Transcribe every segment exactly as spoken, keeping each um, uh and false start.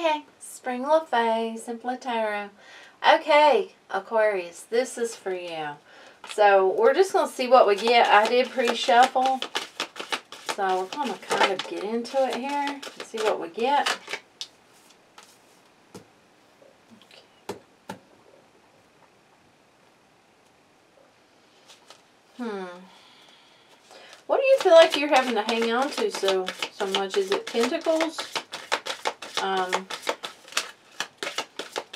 Hey, hey, Spring Le Faye, Simple Tarot. Okay, Aquarius, this is for you. So we're just going to see what we get. I did pre-shuffle, so we're going to kind of get into it here and see what we get. Hmm. What do you feel like you're having to hang on to so, so much? Is it Pentacles? Um,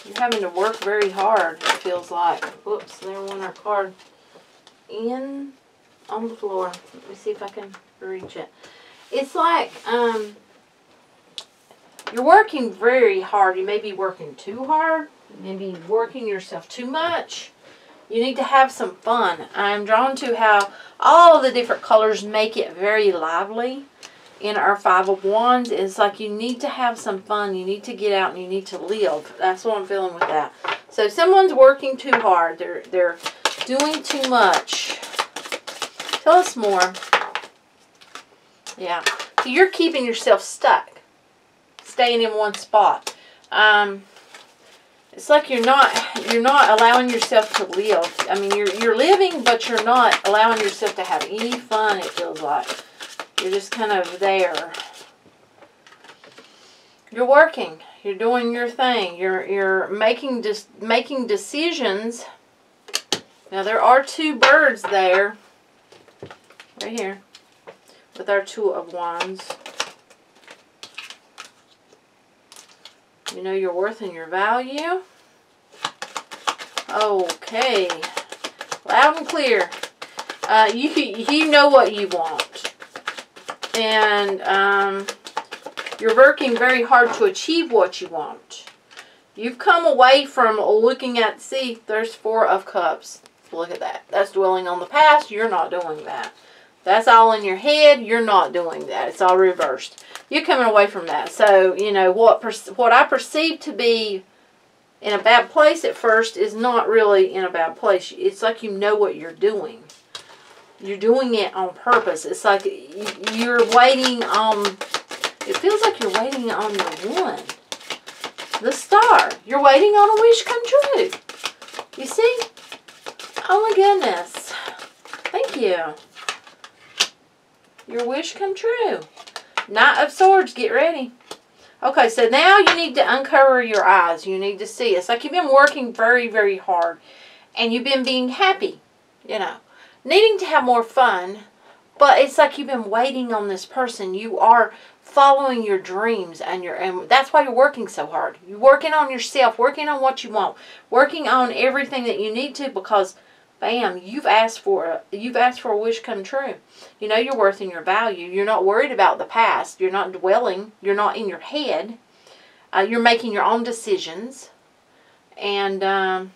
you're having to work very hard, it feels like. Whoops, there went our card. In, on the floor. Let me see if I can reach it. It's like, um, you're working very hard. You may be working too hard. You may be working yourself too much. You need to have some fun. I'm drawn to how all the different colors make it very lively. In our Five of Wands, it's like you need to have some fun. You need to get out and you need to live. That's what I'm feeling with that. So someone's working too hard. They're, they're doing too much. Tell us more. Yeah. So you're keeping yourself stuck. Staying in one spot. Um, it's like you're not, you're not allowing yourself to live. I mean, you're, you're living, but you're not allowing yourself to have any fun, it feels like. You're just kind of there. You're working. You're doing your thing. You're you're making just making decisions. Now there are two birds there, right here, with our Two of Wands. You know your worth and your value. Okay, loud and clear. Uh, you you know what you want. And um, you're working very hard to achieve what you want. You've come away from looking at, see, there's Four of Cups. Look at that. That's dwelling on the past. You're not doing that. That's all in your head. You're not doing that. It's all reversed. You're coming away from that. So, you know, what, what I perceive to be in a bad place at first is not really in a bad place. It's like you know what you're doing. You're doing it on purpose. It's like you're waiting on, it feels like you're waiting on your one. The star. You're waiting on a wish come true. You see? Oh my goodness. Thank you. Your wish come true. Knight of Swords, get ready. Okay, so now you need to uncover your eyes. You need to see. It's like you've been working very, very hard. And you've been being happy, you know. Needing to have more fun, but it's like you've been waiting on this person. You are following your dreams, and your and that's why you're working so hard. You're working on yourself, working on what you want, working on everything that you need to, because bam, you've asked for a, you've asked for a wish come true. You know your worth and your value. You're not worried about the past. You're not dwelling. You're not in your head. Uh, you're making your own decisions, and um,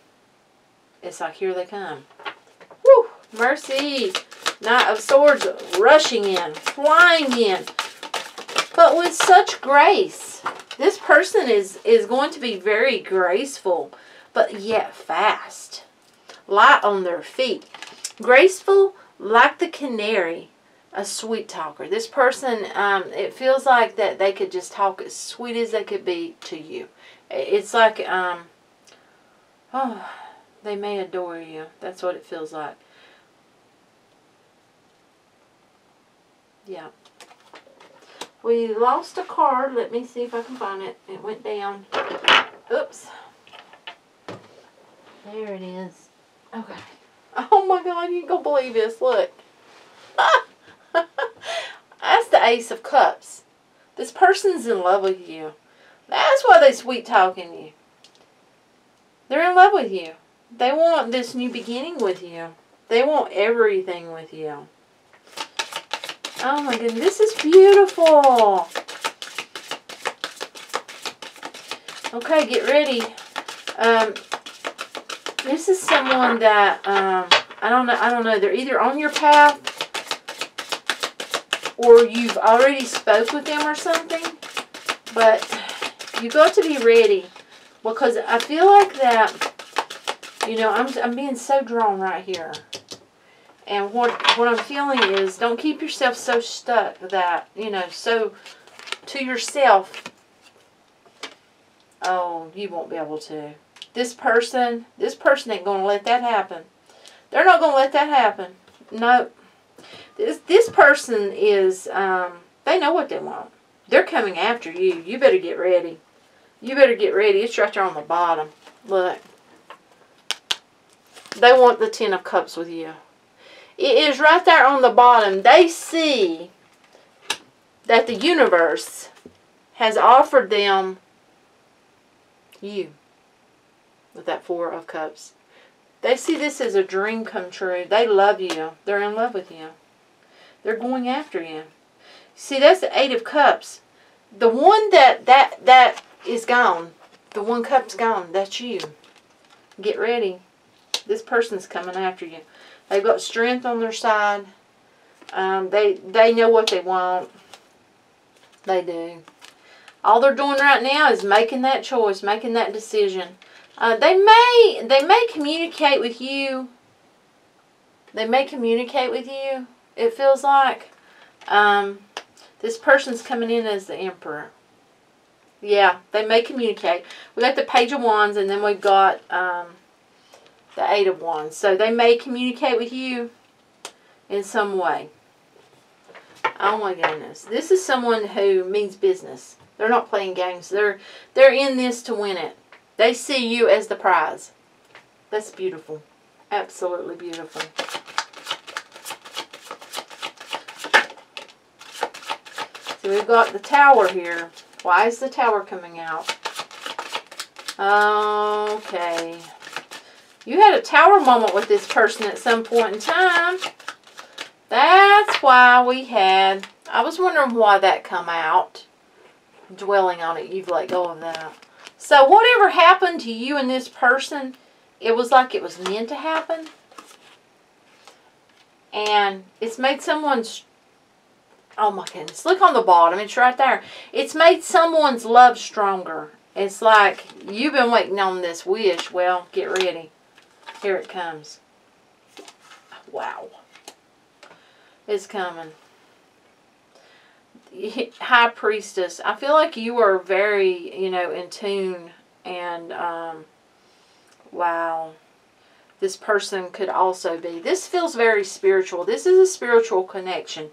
it's like here they come. Woo! Mercy, Knight of Swords rushing in, flying in, but with such grace. This person is, is going to be very graceful, but yet fast. Light on their feet. Graceful like the canary, a sweet talker. This person, um, it feels like that they could just talk as sweet as they could be to you. It's like, um, oh, they may adore you. That's what it feels like. Yeah. We lost a card. Let me see if I can find it. It went down. Oops. There it is. Okay. Oh my God, you ain't gonna believe this. Look. That's the Ace of Cups. This person's in love with you. That's why they sweet talking you. They're in love with you. They want this new beginning with you. They want everything with you. Oh my goodness, this is beautiful. Okay, get ready. Um, this is someone that um, I don't know. I don't know. They're either on your path, or you've already spoke with them or something. But you got to be ready, because I feel like that. You know, I'm I'm being so drawn right here. And what, what I'm feeling is, don't keep yourself so stuck that, you know, so to yourself Oh, you won't be able to. This person, this person ain't going to let that happen. They're not going to let that happen. No. This, this person is, um, they know what they want. They're coming after you. You better get ready. You better get ready. It's right there on the bottom. Look. They want the Ten of Cups with you. It is right there on the bottom. They see that the universe has offered them you with that Four of Cups. They see this as a dream come true. They love you. They're in love with you. They're going after you. See, that's the Eight of Cups. The one that, that, that is gone. The one cup's gone. That's you. Get ready. This person's coming after you. They've got strength on their side. Um, they, they know what they want. They do. All they're doing right now is making that choice, making that decision. Uh, they may they may communicate with you. They may communicate with you, it feels like. Um, this person's coming in as the Emperor. Yeah, they may communicate. We got the Page of Wands, and then we've got um, the Eight of Wands. So they may communicate with you in some way. Oh my goodness. This is someone who means business. They're not playing games. They're, they're in this to win it. They see you as the prize. That's beautiful. Absolutely beautiful. So we've got the Tower here. Why is the Tower coming out? Okay. You had a Tower moment with this person at some point in time. That's why we had... I was wondering why that come out. Dwelling on it, you've let go of that. So whatever happened to you and this person, it was like it was meant to happen. And it's made someone's... Oh my goodness. Look on the bottom. It's right there. It's made someone's love stronger. It's like, you've been waiting on this wish. Well, get ready. Here it comes. Wow. It's coming. High Priestess. I feel like you are very, you know, in tune. And, um, wow. This person could also be. This feels very spiritual. This is a spiritual connection.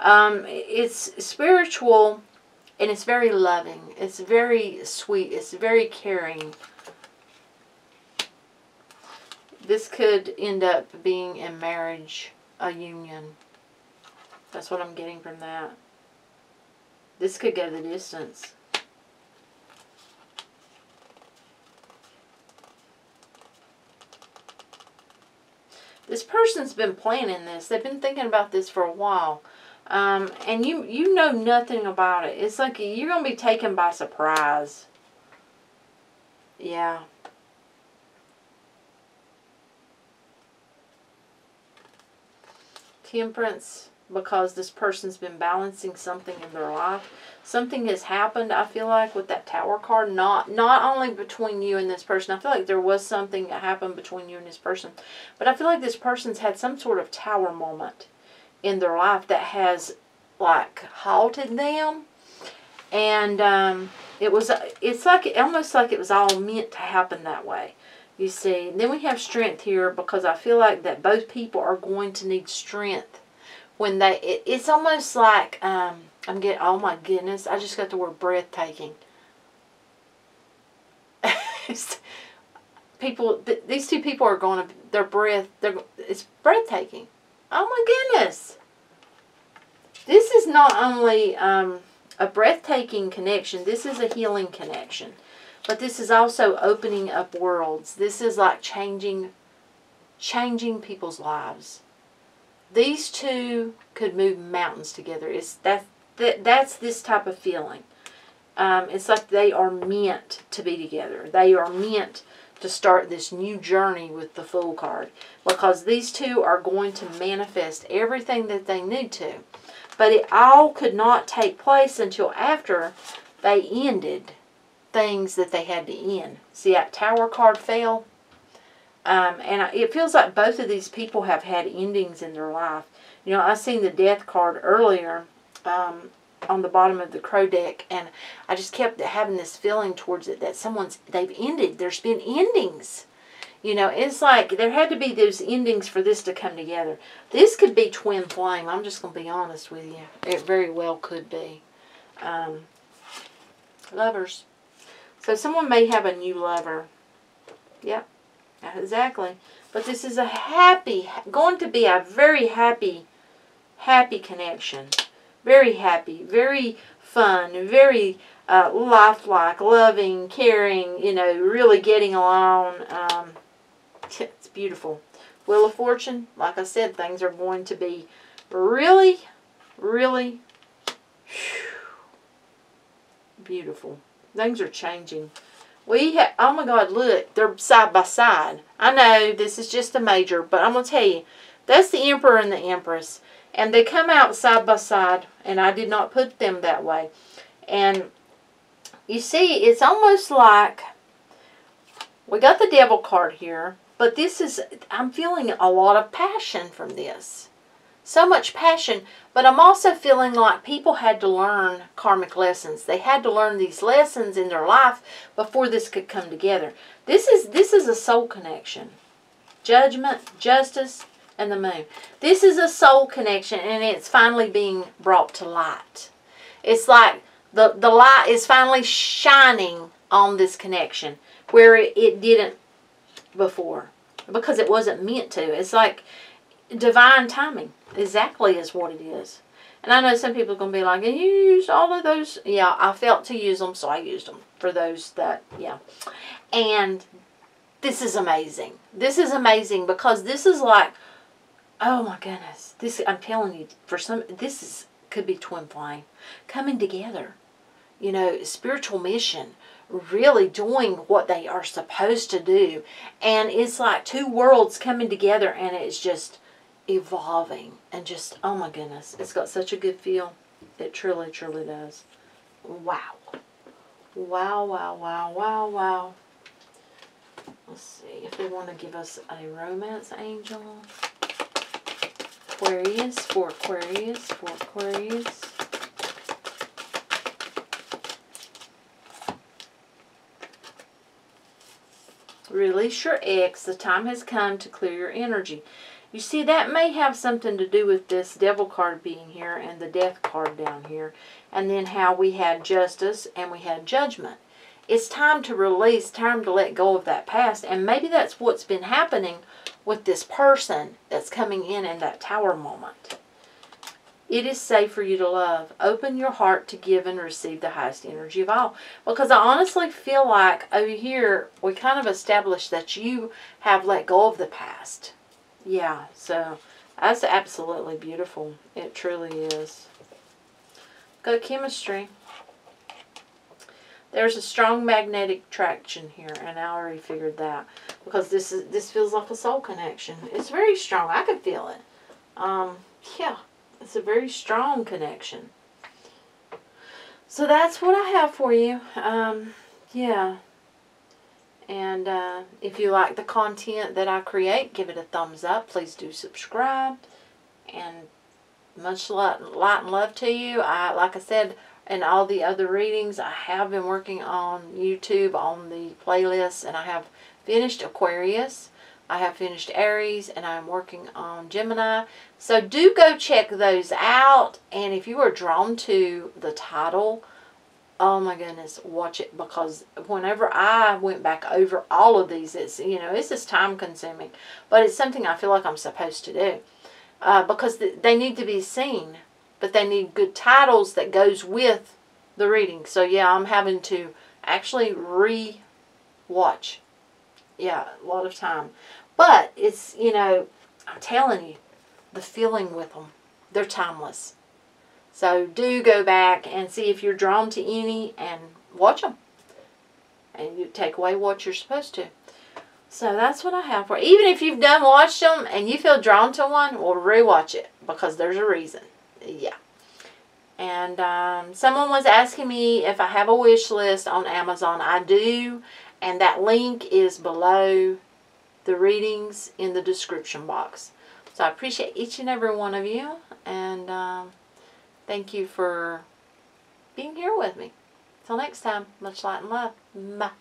Um, it's spiritual and it's very loving. It's very sweet. It's very caring. This could end up being in marriage, a union. That's what I'm getting from that. This could go the distance. This person's been planning this. They've been thinking about this for a while. Um, and you you know nothing about it. It's like you're going to be taken by surprise. Yeah. Temperance. Because this person's been balancing something in their life. Something has happened, I feel like, with that Tower card. Not not only between you and this person. I feel like there was something that happened between you and this person. But I feel like this person's had some sort of Tower moment in their life that has, like, halted them. And um, it was, it's like, almost like it was all meant to happen that way. You see. And then we have strength here because I feel like that both people are going to need strength. When they, it, it's almost like, um, I'm getting, oh my goodness, I just got the word breathtaking. People, th these two people are going to, their breath, they're, it's breathtaking. Oh my goodness. This is not only um, a breathtaking connection, this is a healing connection. But this is also opening up worlds. This is like changing, changing people's lives. These two could move mountains together. It's that, that that's this type of feeling. Um, it's like they are meant to be together. They are meant to start this new journey with the Fool card. Because these two are going to manifest everything that they need to. But it all could not take place until after they ended things that they had to end. See that Tower card fell? Um, and it feels like both of these people have had endings in their life. You know, I seen the Death card earlier. Um, on the bottom of the Crow deck, and I just kept having this feeling towards it that someone's, they've ended. There's been endings. You know, it's like there had to be those endings for this to come together. This could be twin flame. I'm just going to be honest with you. It very well could be. Um, lovers. So someone may have a new lover. Yep, exactly. But this is a happy, going to be a very happy, happy connection. Very happy, very fun, very uh, lifelike, loving, caring, you know, really getting along. Um, it's beautiful. Wheel of Fortune, like I said, things are going to be really, really beautiful. Things are changing. We have, oh my God, look, they're side by side. I know this is just a major, but I'm going to tell you, that's the Emperor and the Empress. And they come out side by side, and I did not put them that way. And you see, it's almost like we got the Devil card here, but this is, I'm feeling a lot of passion from this. So much passion, but I'm also feeling like people had to learn karmic lessons. They had to learn these lessons in their life before this could come together. This is, this is a soul connection. Judgment, Justice, and the Moon. This is a soul connection, and it's finally being brought to light. It's like the, the light is finally shining on this connection where it, it didn't before, because it wasn't meant to. It's like divine timing. Exactly is what it is. And I know some people are going to be like, you used all of those. Yeah, I felt to use them, so I used them for those that, yeah. And this is amazing. This is amazing because this is like, oh my goodness. This, I'm telling you, for some, this is, could be twin flame. Coming together. You know, spiritual mission. Really doing what they are supposed to do. And it's like two worlds coming together, and it's just evolving, and just, oh my goodness, it's got such a good feel. It truly, truly does. Wow. Wow, wow, wow, wow, wow. Let's see if they want to give us a romance angel. Aquarius, for Aquarius, for Aquarius. Release your ex. The time has come to clear your energy. You see, that may have something to do with this Devil card being here and the Death card down here. And then how we had Justice and we had Judgment. It's time to release, time to let go of that past. And maybe that's what's been happening with this person that's coming in in that Tower moment. It is safe for you to love. Open your heart to give and receive the highest energy of all. Because I honestly feel like over here, we kind of established that you have let go of the past. Yeah, so that's absolutely beautiful. It truly is. Got chemistry. There's a strong magnetic attraction here, and I already figured that because this is, this feels like a soul connection. It's very strong. I could feel it. Um, yeah, it's a very strong connection. So that's what I have for you. Um, yeah. And uh, if you like the content that I create, give it a thumbs up. Please do subscribe. And much light, light and love to you. I, like I said, and all the other readings, I have been working on YouTube, on the playlists. And I have finished Aquarius. I have finished Aries. And I'm working on Gemini. So do go check those out. And if you are drawn to the title, oh my goodness, watch it, because whenever I went back over all of these, it's, you know, it's just time consuming. But it's something I feel like I'm supposed to do uh, because th they need to be seen, but they need good titles that goes with the reading. So yeah, I'm having to actually re-watch. Yeah, a lot of time. But it's, you know, I'm telling you, the feeling with them, they're timeless. So do go back and see if you're drawn to any and watch them. And you take away what you're supposed to. So that's what I have for you. Even if you've done watched them and you feel drawn to one, well, rewatch it because there's a reason. Yeah. And um, someone was asking me if I have a wish list on Amazon. I do. And that link is below the readings in the description box. So I appreciate each and every one of you. And Um, thank you for being here with me. Till next time, much light and love. Mwah.